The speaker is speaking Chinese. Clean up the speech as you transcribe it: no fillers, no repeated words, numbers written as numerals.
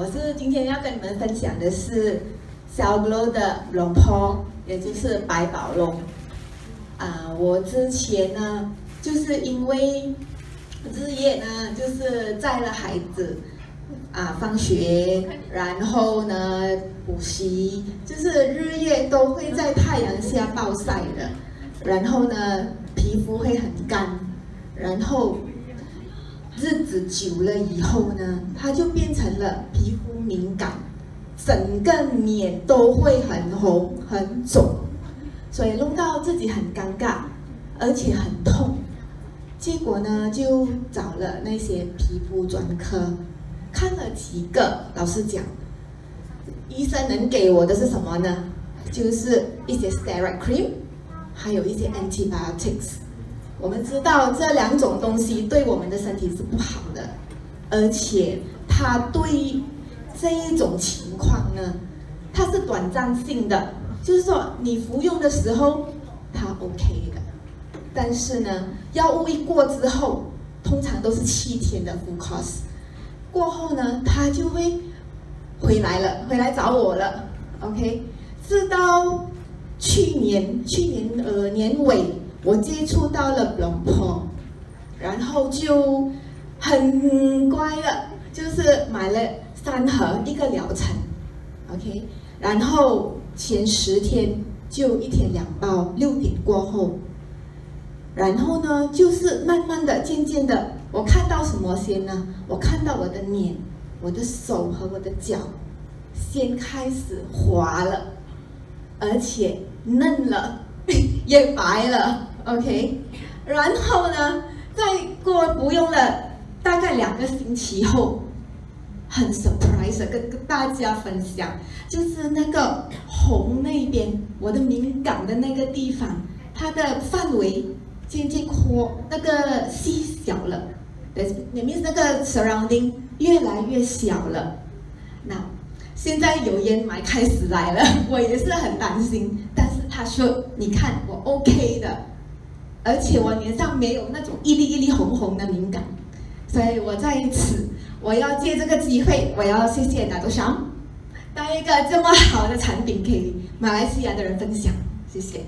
我是今天要跟你们分享的是小 Glow 的龙袍，也就是百宝龙。我之前呢，就是因为日夜呢，就是载了孩子放学，然后呢补习，就是日夜都会在太阳下暴晒的，然后呢皮肤会很干，然后。 日子久了以后呢，它就变成了皮肤敏感，整个脸都会很红、很肿，所以弄到自己很尴尬，而且很痛。结果呢，就找了那些皮肤专科，看了几个。老实讲，医生能给我的是什么呢？就是一些 steroid cream， 还有一些 antibiotics。 我们知道这两种东西对我们的身体是不好的，而且它对这一种情况呢，它是短暂性的，就是说你服用的时候它 OK 的，但是呢，药物一过之后，通常都是7天的 full course， 过后呢，它就会回来找我了 ，OK， 直到去年年尾。 我接触到了龙袍，然后就很乖了，就是买了3盒一个疗程 ，OK， 然后前10天就1天2包，6点过后，然后呢就是慢慢的、渐渐的，我看到什么先呢？我看到我的脸、我的手和我的脚先开始滑了，而且嫩了，也白了。 OK， 然后呢，再过不用了，大概2个星期后，很 surprise 跟大家分享，就是那个红那边，我的敏感的那个地方，它的范围渐渐细小了，里面那个 surrounding 越来越小了。那现在有烟霾开始来了，我也是很担心，但是他说，你看我 OK 的。 而且我脸上没有那种一粒红红的敏感，所以我在此我要借这个机会，我要谢谢拿督上，当一个这么好的产品给马来西亚的人分享，谢谢。